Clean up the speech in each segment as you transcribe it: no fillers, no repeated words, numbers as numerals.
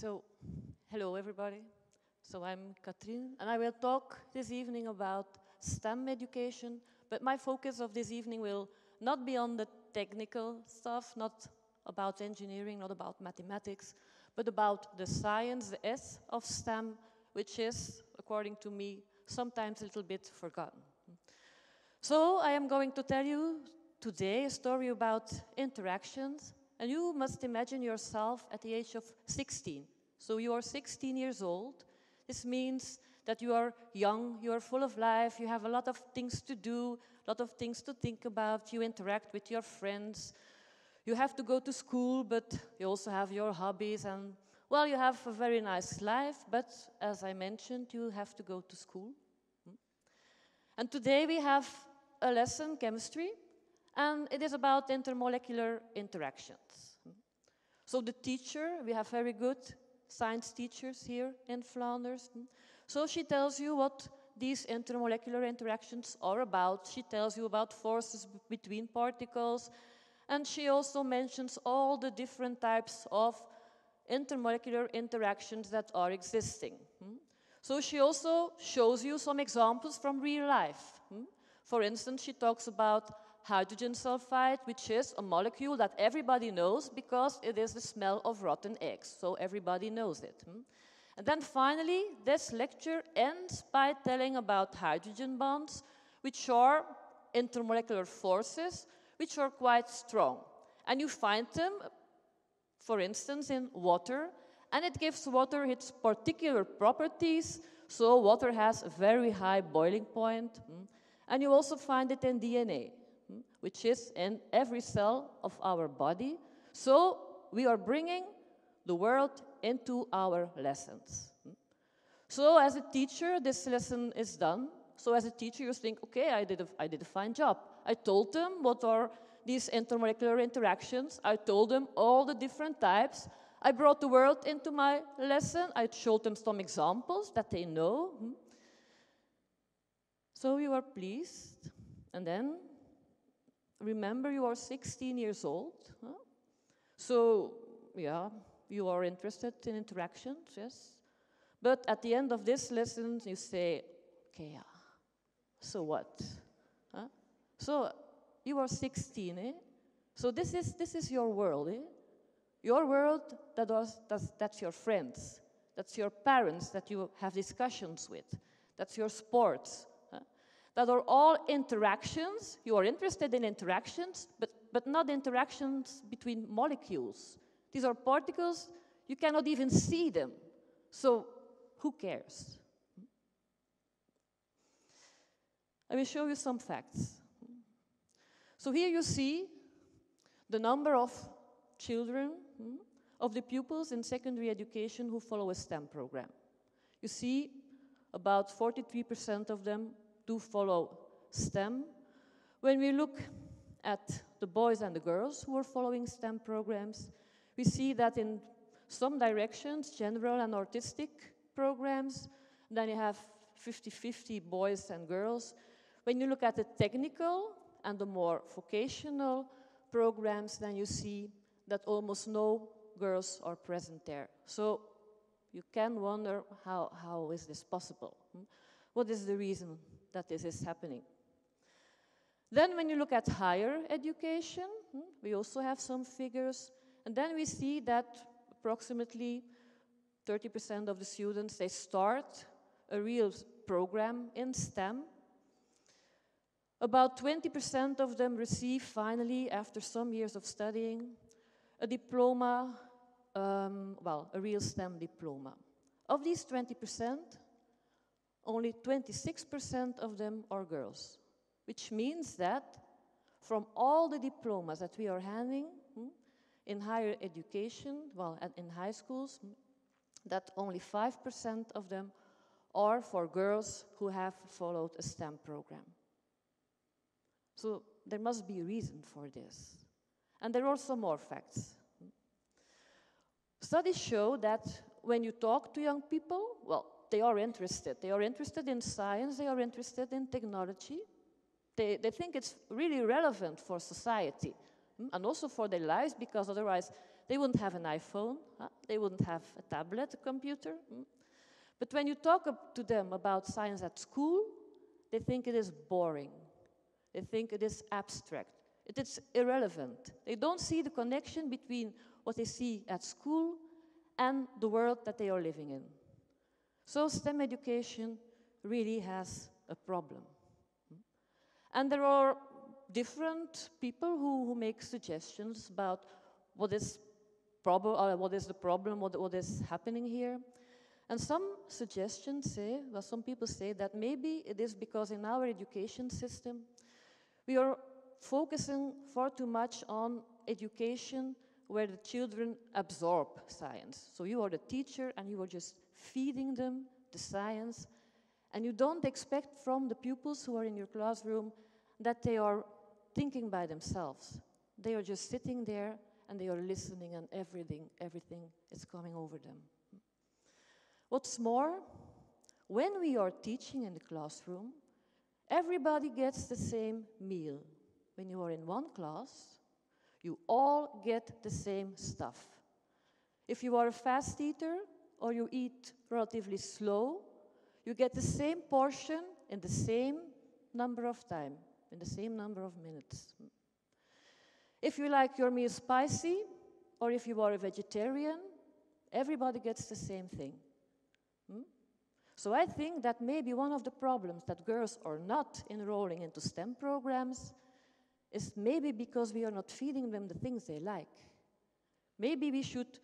So, hello everybody. So I'm Katrien, and I will talk this evening about STEM education, but my focus of this evening will not be on the technical stuff, not about engineering, not about mathematics, but about the science, the S of STEM, which is, according to me, sometimes a little bit forgotten. So I am going to tell you today a story about interactions, and you must imagine yourself at the age of 16. So you are 16 years old. This means that you are young, you are full of life, you have a lot of things to do, a lot of things to think about, you interact with your friends, you have to go to school, but you also have your hobbies, and, well, you have a very nice life, but as I mentioned, you have to go to school. And today we have a lesson, chemistry, and it is about intermolecular interactions. So the teacher, we have very good science teachers here in Flanders, so she tells you what these intermolecular interactions are about. She tells you about forces between particles, and she also mentions all the different types of intermolecular interactions that are existing. So she also shows you some examples from real life. For instance, she talks about hydrogen sulfide, which is a molecule that everybody knows because it is the smell of rotten eggs, so everybody knows it. And then finally, this lecture ends by telling about hydrogen bonds, which are intermolecular forces, which are quite strong. And you find them, for instance, in water, and it gives water its particular properties, so water has a very high boiling point. And you also find it in DNA, which is in every cell of our body. So we are bringing the world into our lessons. So as a teacher, this lesson is done. So as a teacher, you think, okay, I did a fine job. I told them what are these intermolecular interactions. I told them all the different types. I brought the world into my lesson. I showed them some examples that they know. So you are pleased, and then remember, you are 16 years old, huh? So, yeah, you are interested in interactions, yes? But at the end of this lesson, you say, okay, yeah, so what? Huh? So, you are 16, eh? So this is your world, eh? Your world, that's your friends, that's your parents that you have discussions with, that's your sports. That are all interactions. You are interested in interactions, but not interactions between molecules. These are particles. You cannot even see them. So who cares? I will show you some facts. So here you see the number of children, of the pupils in secondary education who follow a STEM program. You see about 43% of them do follow STEM. When we look at the boys and the girls who are following STEM programs, we see that in some directions, general and artistic programs, then you have 50-50 boys and girls. When you look at the technical and the more vocational programs, then you see that almost no girls are present there. So you can wonder how is this possible? What is the reason that this is happening? Then when you look at higher education, we also have some figures, and then we see that approximately 30% of the students, they start a real program in STEM. About 20% of them receive finally, after some years of studying, a diploma, a real STEM diploma. Of these 20%, only 26% of them are girls, which means that from all the diplomas that we are handing in higher education, well, and in high schools, that only 5% of them are for girls who have followed a STEM program. So there must be a reason for this. And there are some more facts. Studies show that when you talk to young people, well, they are interested. They are interested in science, they are interested in technology. They think it's really relevant for society and also for their lives, because otherwise They wouldn't have an iPhone, they wouldn't have a tablet, a computer. But when you talk to them about science at school, they think it is boring. They think it is abstract. It is irrelevant. They don't see the connection between what they see at school and the world that they are living in. So STEM education really has a problem. And there are different people who make suggestions about what is happening here. And some suggestions say, well, some people say that maybe it is because in our education system, we are focusing far too much on education where the children absorb science. So you are the teacher and you are just feeding them the science, and you don't expect from the pupils who are in your classroom that they are thinking by themselves. They are just sitting there and they are listening, and everything is coming over them. What's more, when we are teaching in the classroom, everybody gets the same meal. When you are in one class, you all get the same stuff. If you are a fast eater or you eat relatively slow, you get the same portion in the same number of time, in the same number of minutes. If you like your meal spicy, or if you are a vegetarian, everybody gets the same thing. So I think that maybe one of the problems that girls are not enrolling into STEM programs is maybe because we are not feeding them the things they like. Maybe we should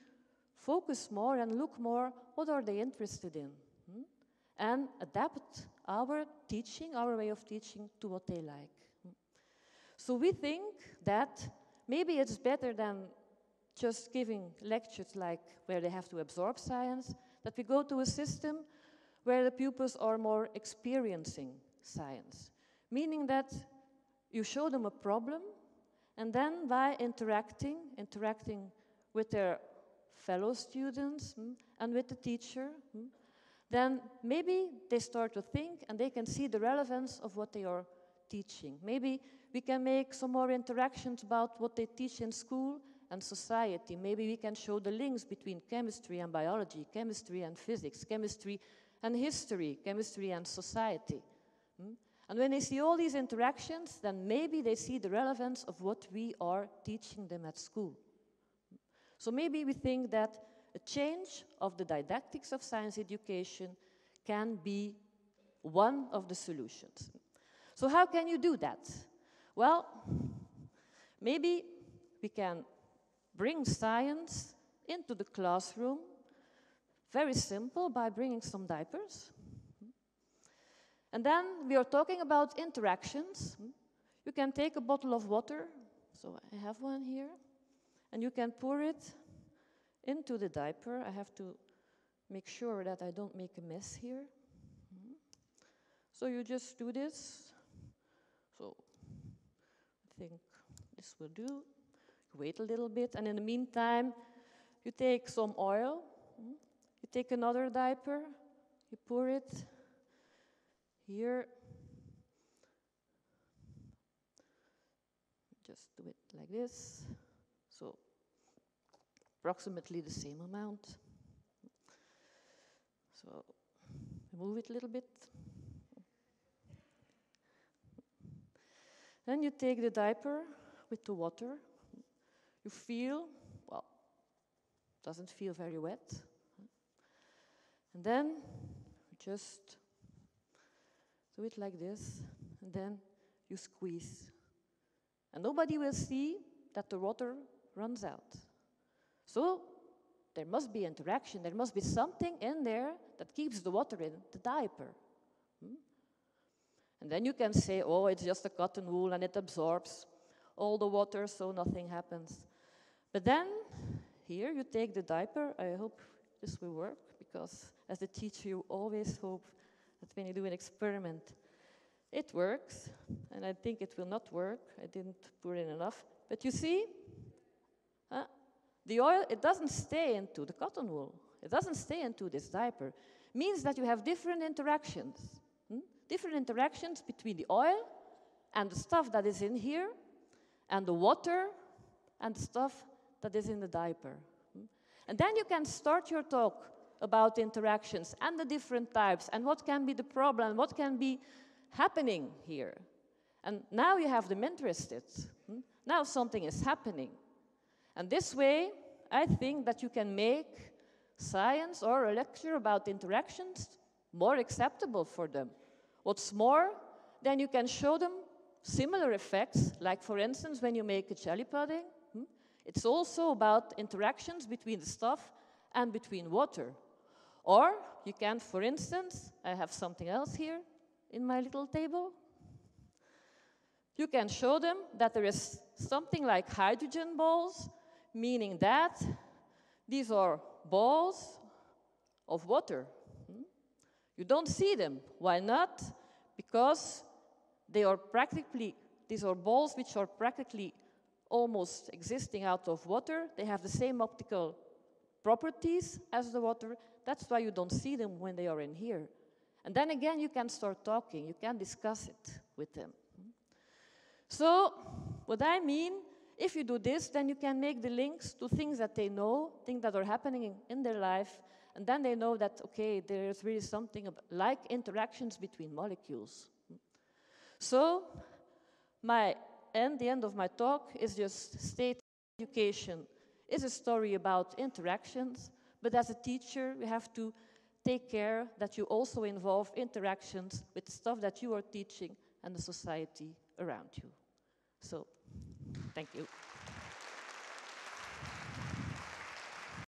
focus more and look more what are they interested in, and adapt our teaching, our way of teaching, to what they like. So we think that maybe it's better than just giving lectures like where they have to absorb science, that we go to a system where the pupils are more experiencing science, meaning that you show them a problem, and then by interacting with their fellow students and with the teacher, then maybe they start to think and they can see the relevance of what they are teaching. Maybe we can make some more interactions about what they teach in school and society. Maybe we can show the links between chemistry and biology, chemistry and physics, chemistry and history, chemistry and society. And when they see all these interactions, then maybe they see the relevance of what we are teaching them at school. So maybe we think that a change of the didactics of science education can be one of the solutions. So how can you do that? Well, maybe we can bring science into the classroom, very simple, by bringing some diapers. And then we are talking about interactions. You can take a bottle of water, so I have one here, and you can pour it into the diaper. I have to make sure that I don't make a mess here. So you just do this. So I think this will do. You wait a little bit, and in the meantime, you take some oil, you take another diaper, you pour it here. Just do it like this. So approximately the same amount. So move it a little bit. Then you take the diaper with the water. You feel, well, doesn't feel very wet. And then you just do it like this, and then you squeeze. And nobody will see that the water runs out. So there must be interaction, there must be something in there that keeps the water in the diaper. And then you can say, oh, it's just a cotton wool and it absorbs all the water, so nothing happens. But then, here you take the diaper. I hope this will work, because as a teacher you always hope that when you do an experiment, it works, and I think it will not work. I didn't pour in enough. But you see, the oil, it doesn't stay into the cotton wool. It doesn't stay into this diaper. It means that you have different interactions. Different interactions between the oil and the stuff that is in here, and the water and the stuff that is in the diaper. And then you can start your talk about interactions and the different types and what can be the problem, what can be happening here. And now you have them interested. Now something is happening. And this way, I think that you can make science or a lecture about interactions more acceptable for them. What's more, then you can show them similar effects, like for instance, when you make a jelly pudding, it's also about interactions between the stuff and between water. Or you can, for instance, I have something else here in my little table. You can show them that there is something like hydrogen balls, meaning that these are balls of water. You don't see them. Why not? Because they are practically, these are balls which are practically almost existing out of water. They have the same optical properties as the water. That's why you don't see them when they are in here. And then again, you can start talking. You can discuss it with them. So what I mean, if you do this, then you can make the links to things that they know, things that are happening in their life, and then they know that, okay, there is really something like interactions between molecules. So the end of my talk is just state education is a story about interactions, but as a teacher, we have to take care that you also involve interactions with stuff that you are teaching and the society around you. So, thank you.